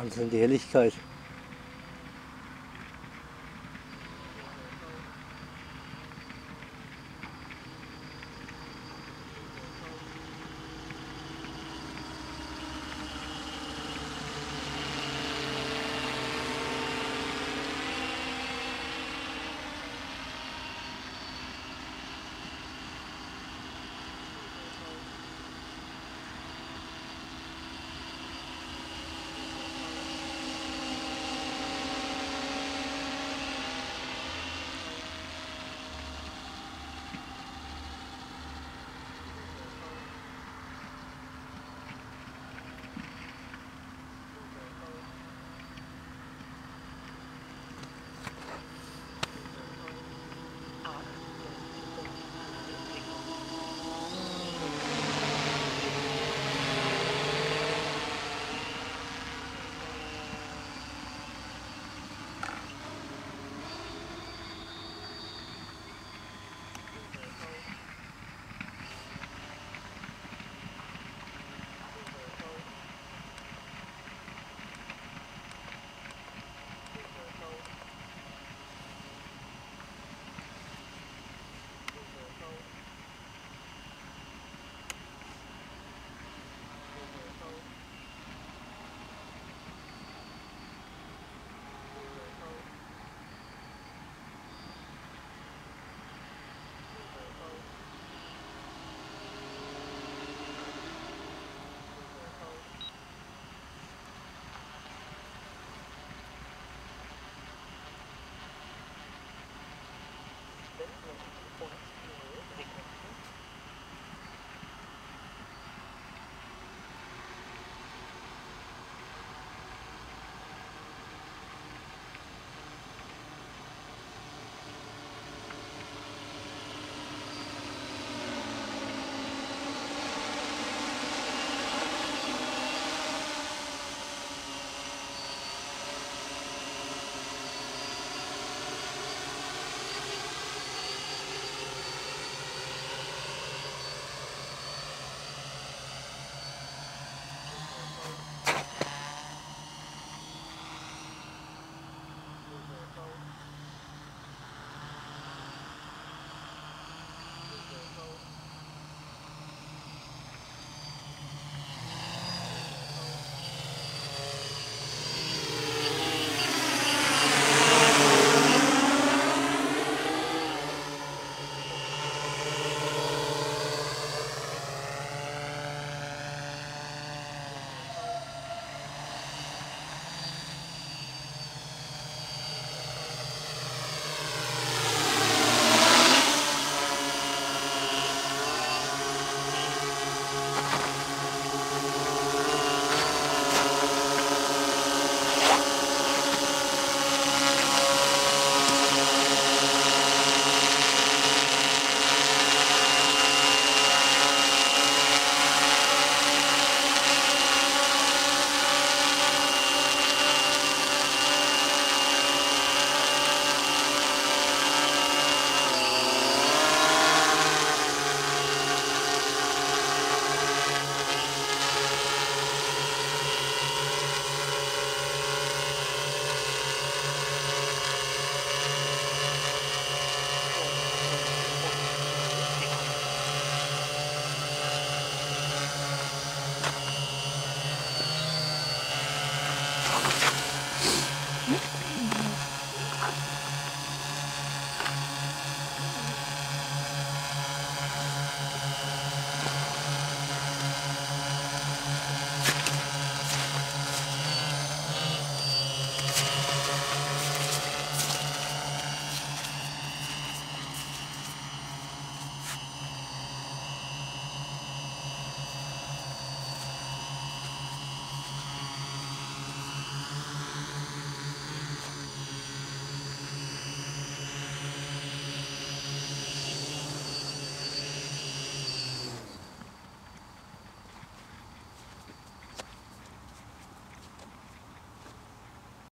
Wahnsinn, die Helligkeit.